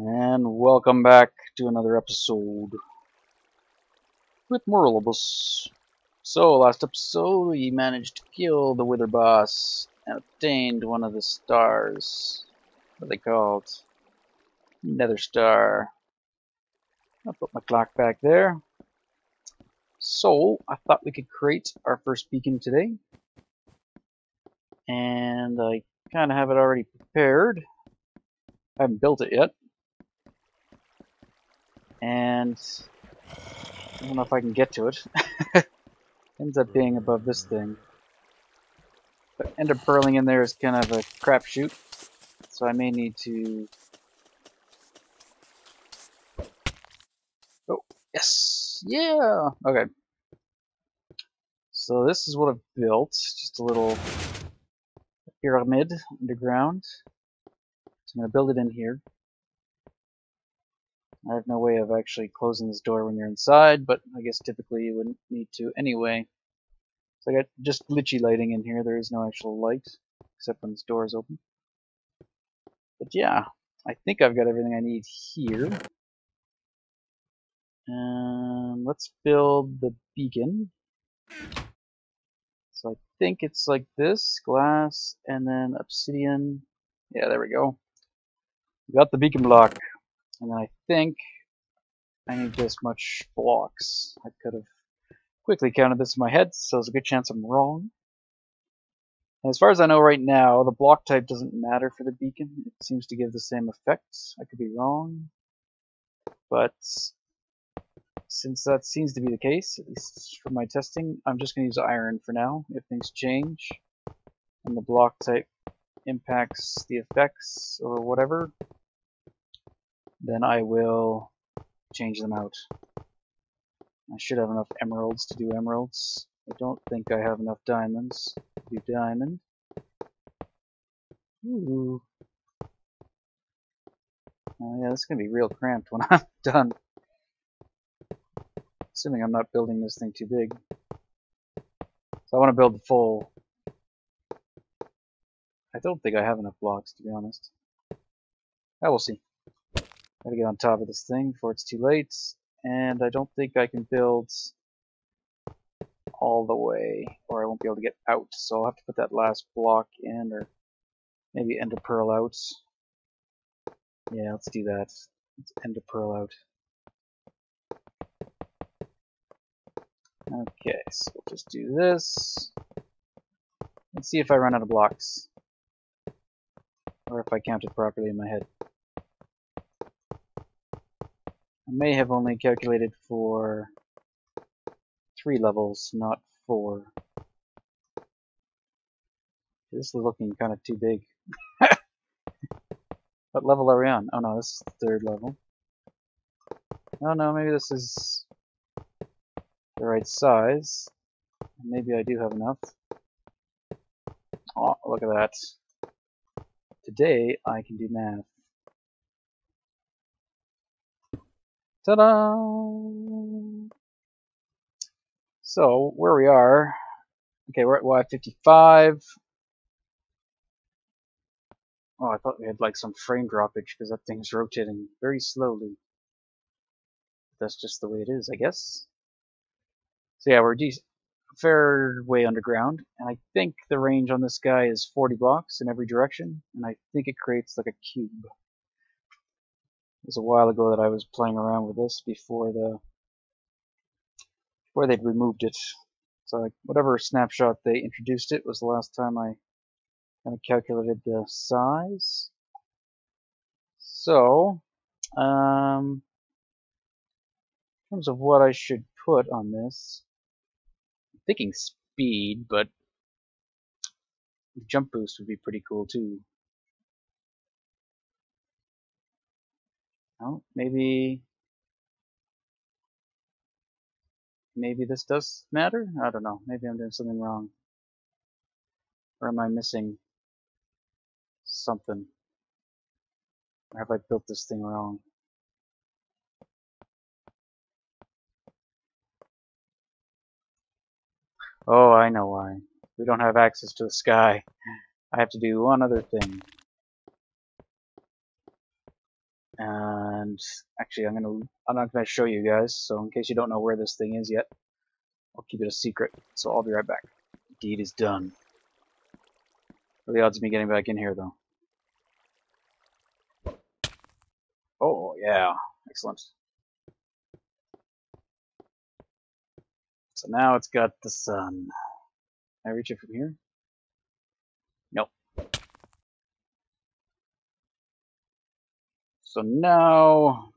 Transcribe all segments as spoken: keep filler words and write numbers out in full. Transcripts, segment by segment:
And welcome back to another episode with Morilibus. So, last episode we managed to kill the Wither Boss and obtained one of the stars. What are they called? Nether Star. I'll put my clock back there. So, I thought we could create our first beacon today. And I kind of have it already prepared. I haven't built it yet. And I don't know if I can get to it. Ends up being above this thing. But end up burling in there is kind of a crapshoot. So I may need to... Oh, yes! Yeah! Okay. So this is what I've built. Just a little pyramid underground. So I'm going to build it in here. I have no way of actually closing this door when you're inside, but I guess typically you wouldn't need to anyway. So I got just glitchy lighting in here. There is no actual light, except when this door is open. But yeah, I think I've got everything I need here. Um, let's build the beacon. So I think it's like this, glass, and then obsidian. Yeah, there we go. We got the beacon block. And then I think I need this much blocks. I could have quickly counted this in my head, so there's a good chance I'm wrong. And as far as I know right now, the block type doesn't matter for the beacon. It seems to give the same effect. I could be wrong. But since that seems to be the case, at least for my testing, I'm just going to use iron for now. If things change and the block type impacts the effects or whatever, then I will change them out. I should have enough emeralds to do emeralds. I don't think I have enough diamonds to do diamond. Ooh. Oh yeah, this is going to be real cramped when I'm done. Assuming I'm not building this thing too big. So I want to build the full. I don't think I have enough blocks, to be honest. I will see. Gotta get on top of this thing before it's too late, and I don't think I can build all the way, or I won't be able to get out, so I'll have to put that last block in, or maybe ender pearl out. Yeah, let's do that. Let's ender pearl out. Okay, so we'll just do this, and see if I run out of blocks, or if I counted properly in my head. I may have only calculated for three levels, not four. This is looking kind of too big. What level are we on? Oh no, this is the third level. Oh no, maybe this is the right size. Maybe I do have enough. Oh, look at that. Today I can do math. Ta-da! So, where we are, okay, we're at Y fifty-five. Oh, I thought we had like some frame droppage because that thing's rotating very slowly. That's just the way it is, I guess. So yeah, we're a fair way underground, and I think the range on this guy is forty blocks in every direction, and I think it creates like a cube. It was a while ago that I was playing around with this before the before they'd removed it. So like whatever snapshot they introduced it was the last time I kind of calculated the size. So, um, in terms of what I should put on this, I'm thinking speed, but the jump boost would be pretty cool too. Oh, maybe, maybe this does matter? I don't know. Maybe I'm doing something wrong. Or am I missing something? Or have I built this thing wrong? Oh, I know why. We don't have access to the sky. I have to do one other thing. Uh, and actually I'm gonna I'm not gonna show you guys, so in case you don't know where this thing is yet, I'll keep it a secret, so I'll be right back. Deed is done. What are the odds of me getting back in here though? Oh yeah, excellent. So now it's got the sun. Can I reach it from here? Nope. So now,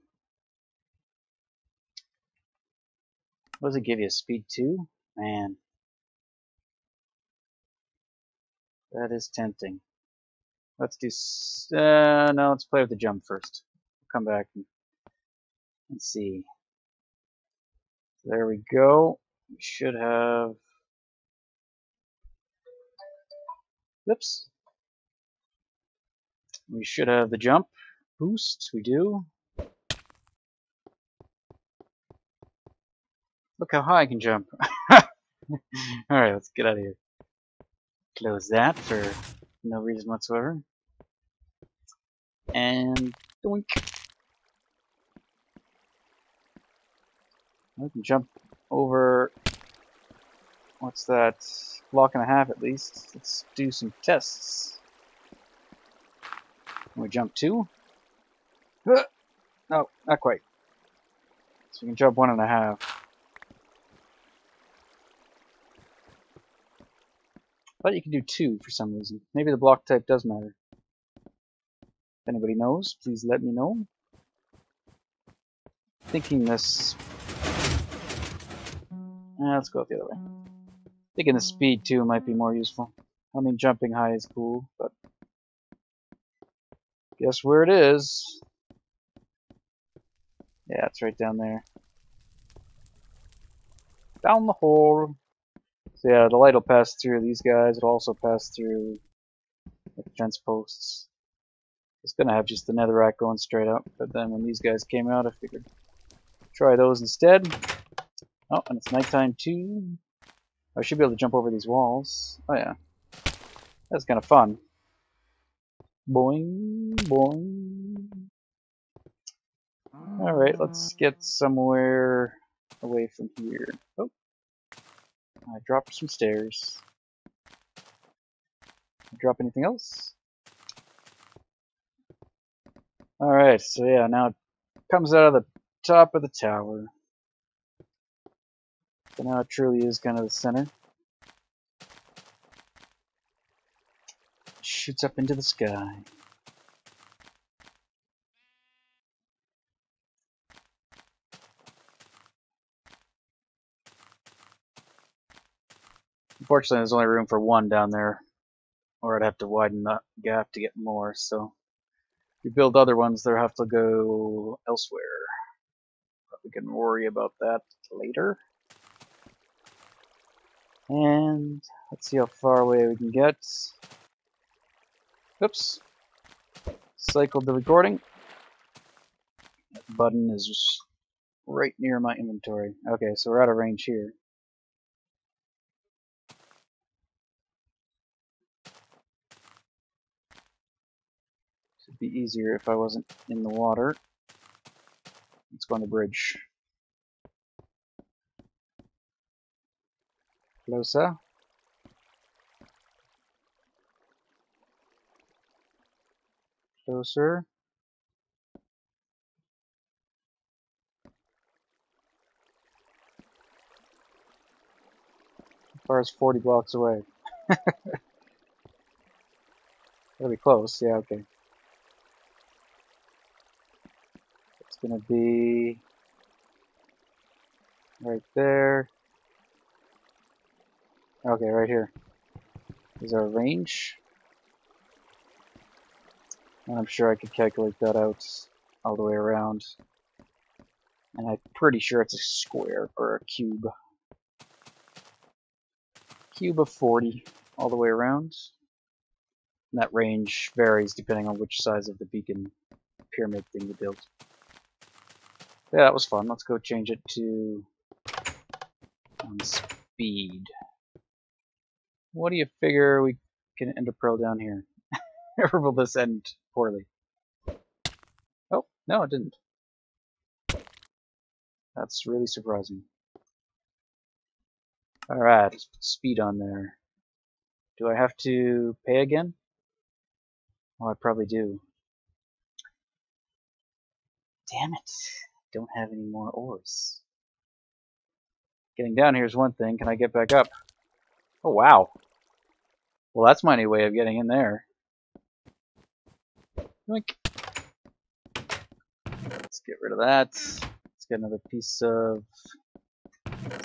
what does it give you? Speed two? Man. That is tempting. Let's do, uh, no, let's play with the jump first. We'll come back and, and see. There we go. We should have, oops, we should have the jump boost, we do. Look how high I can jump. Alright, let's get out of here. Close that for no reason whatsoever. And doink. I can jump over, what's that, block and a half at least. Let's do some tests. Can we jump two? No, not quite. So we can jump one and a half. But you can do two for some reason. Maybe the block type does matter. If anybody knows, please let me know. Thinking this... Uh, let's go the other way. Thinking the speed too might be more useful. I mean, jumping high is cool, but guess where it is? Yeah, it's right down there. Down the hole. So yeah, the light will pass through these guys. It'll also pass through the fence posts. It's gonna have just the netherrack going straight up, but then when these guys came out, I figured try those instead. Oh, and it's nighttime too. I should be able to jump over these walls. Oh yeah. That's kind of fun. Boing, boing. Alright, let's get somewhere away from here. Oh. I dropped some stairs. Drop anything else? Alright, so yeah, now it comes out of the top of the tower. So now it truly is kind of the center. Shoots up into the sky. Unfortunately, there's only room for one down there, or I'd have to widen that gap to get more, so if you build other ones, they'll have to go elsewhere. But we can worry about that later. And let's see how far away we can get. Oops. Cycled the recording. That button is just right near my inventory. Okay, so we're out of range here. Should be easier if I wasn't in the water. Let's go on the bridge. Closer. Closer. As far as forty blocks away. That'll be close, yeah, okay. It's gonna be right there. Okay, right here is our range. And I'm sure I could calculate that out all the way around. And I'm pretty sure it's a square or a cube. Cube of forty all the way around. And that range varies depending on which size of the beacon pyramid thing you build. Yeah, that was fun. Let's go change it to um, speed. What do you figure we can end a pearl down here? Or will this end poorly? Oh, no, it didn't. That's really surprising. Alright, speed on there. Do I have to pay again? Oh, I probably do. Damn it. Don't have any more ores. Getting down here is one thing. Can I get back up? Oh, wow. Well, that's my new way of getting in there. Yoink. Let's get rid of that. Let's get another piece of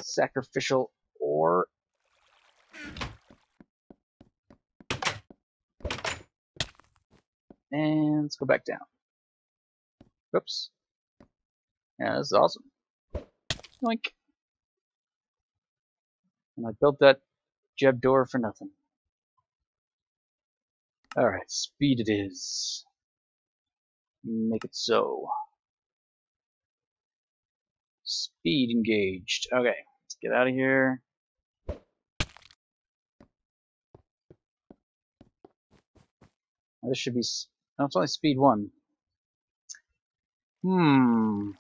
sacrificial ore. And let's go back down. Oops. Yeah, this is awesome. Yoink. And I built that Jeb door for nothing. Alright, speed it is. Make it so. Speed engaged. Okay, let's get out of here. Now this should be. No, it's only speed one. Hmm.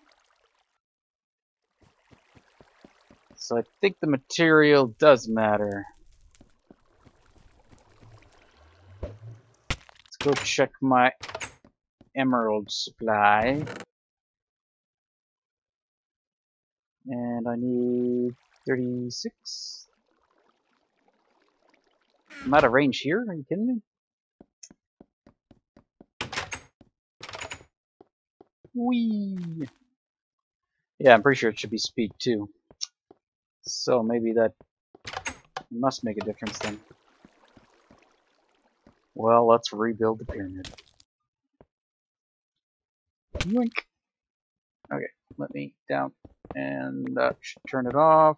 So I think the material does matter. Let's go check my emerald supply. And I need thirty-six. I'm out of range here? Are you kidding me? Whee! Yeah, I'm pretty sure it should be speed two. So maybe that must make a difference then. Well, let's rebuild the pyramid. Yoink. Okay, let me down. And that should turn it off.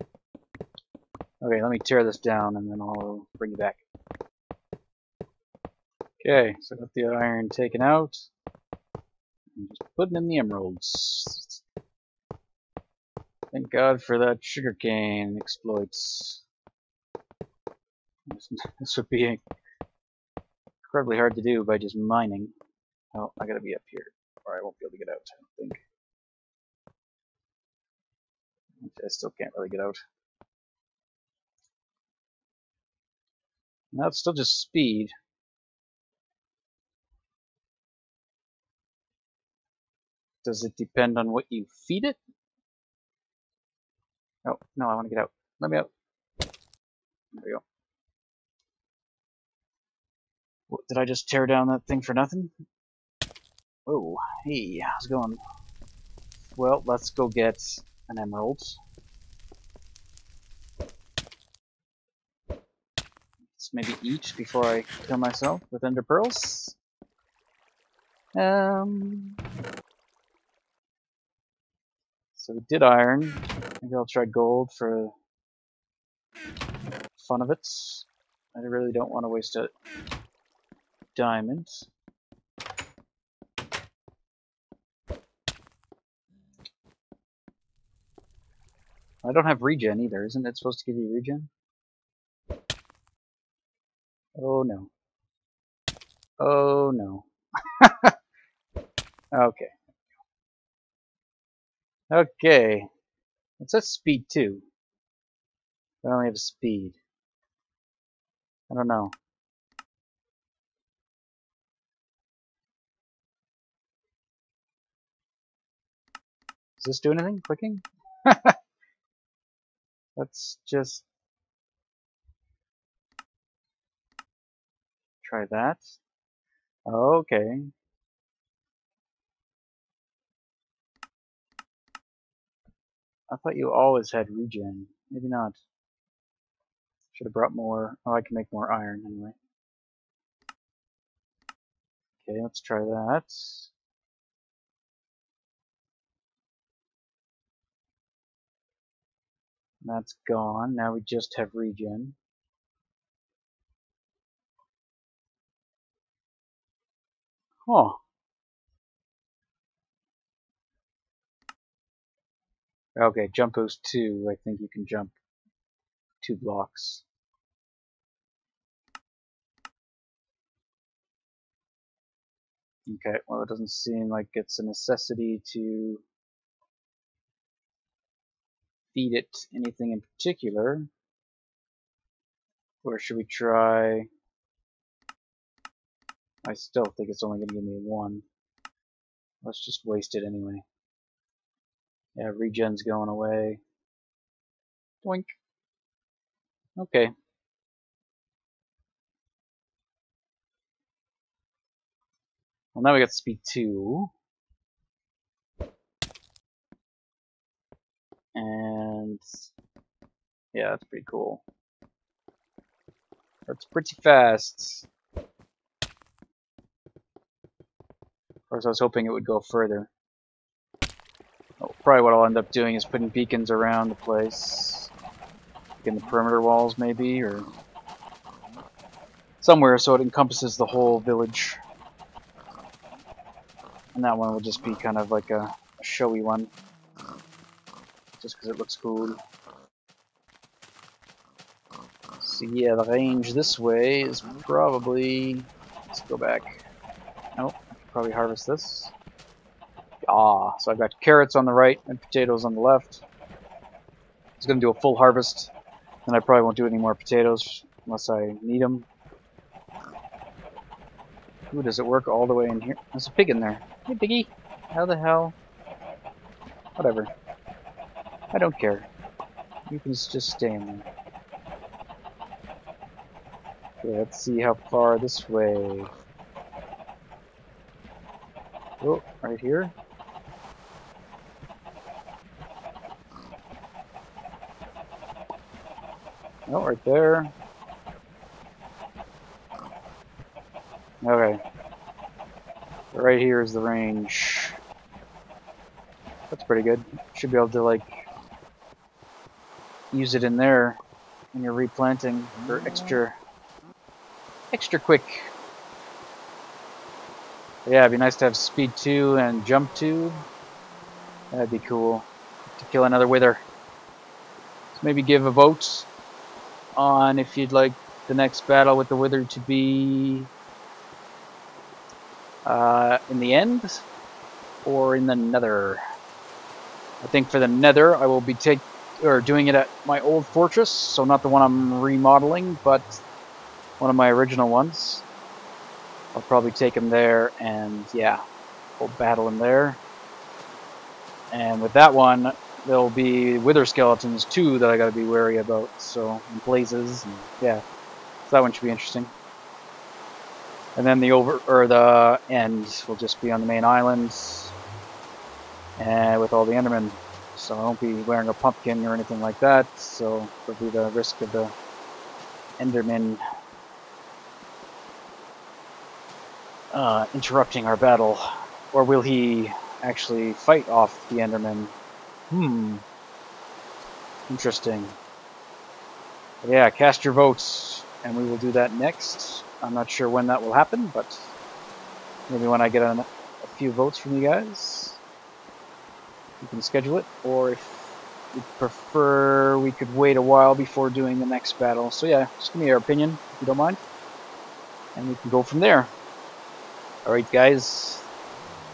Okay, let me tear this down and then I'll bring it back. Okay, so I got the iron taken out. I'm just putting in the emeralds. Thank God for that sugarcane exploits. This would be incredibly hard to do by just mining. Oh, I gotta be up here, or I won't be able to get out, I don't think. I still can't really get out. No, it's still just speed. Does it depend on what you feed it? Oh, no, I want to get out. Let me out. There we go. What, did I just tear down that thing for nothing? Oh, hey, how's it going? Well, let's go get an emerald. Let's maybe eat before I kill myself with ender pearls. Um... So we did iron. Maybe I'll try gold for fun of it. I really don't want to waste a diamond. I don't have regen either. Isn't it supposed to give you regen? Oh no. Oh no. Okay. Okay, it says speed two, but I only have speed. I don't know. Does this do anything? Clicking? Let's just try that. Okay. I thought you always had regen. Maybe not. Should have brought more. Oh, I can make more iron anyway. Okay, let's try that. That's gone. Now we just have regen. Huh. Okay, jump boost two. I think you can jump two blocks. Okay, well, it doesn't seem like it's a necessity to feed it anything in particular, or should we try? I still think it's only going to give me one. Let's just waste it anyway. Yeah, regen's going away. Doink. Okay. Well, now we got speed two. And yeah, that's pretty cool. That's pretty fast. Of course, I was hoping it would go further. Oh, probably what I'll end up doing is putting beacons around the place, like in the perimeter walls, maybe, or somewhere, so it encompasses the whole village. And that one will just be kind of like a, a showy one, just because it looks cool. So yeah, the range this way is probably... Let's go back. Oh, I could probably harvest this. Ah, so I've got carrots on the right and potatoes on the left. It's going to do a full harvest, and I probably won't do any more potatoes unless I need them. Ooh, does it work all the way in here? There's a pig in there. Hey, piggy. How the hell? Whatever. I don't care. You can just stay in there. Okay, let's see how far this way. Oh, right here. Oh, right there. Okay. Right here is the range. That's pretty good. Should be able to, like, use it in there when you're replanting for extra, extra quick. Yeah, it'd be nice to have speed two and jump two. That'd be cool. To kill another wither. So maybe give a vote on if you'd like the next battle with the wither to be uh, in the end or in the nether. I think for the nether I will be take or doing it at my old fortress, so not the one I'm remodeling, but one of my original ones. I'll probably take him there, and yeah, we'll battle him there. And with that one, there'll be wither skeletons too that I gotta be wary about. So, and blazes, and yeah, so that one should be interesting. And then the over or the end will just be on the main islands, and with all the Endermen. So I won't be wearing a pumpkin or anything like that. So there'll be the risk of the Endermen Uh, interrupting our battle. Or will he actually fight off the Enderman? Hmm. Interesting. But yeah, cast your votes, and we will do that next. I'm not sure when that will happen, but maybe when I get a, a few votes from you guys, you can schedule it. Or if you prefer, we could wait a while before doing the next battle. So yeah, just give me your opinion, if you don't mind, and we can go from there. Alright guys,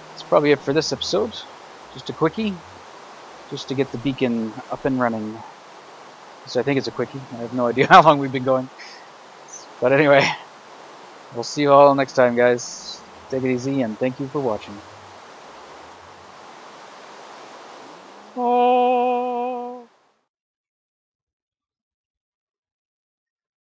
that's probably it for this episode. Just a quickie, just to get the beacon up and running. So I think it's a quickie, I have no idea how long we've been going. But anyway, we'll see you all next time guys. Take it easy, and thank you for watching.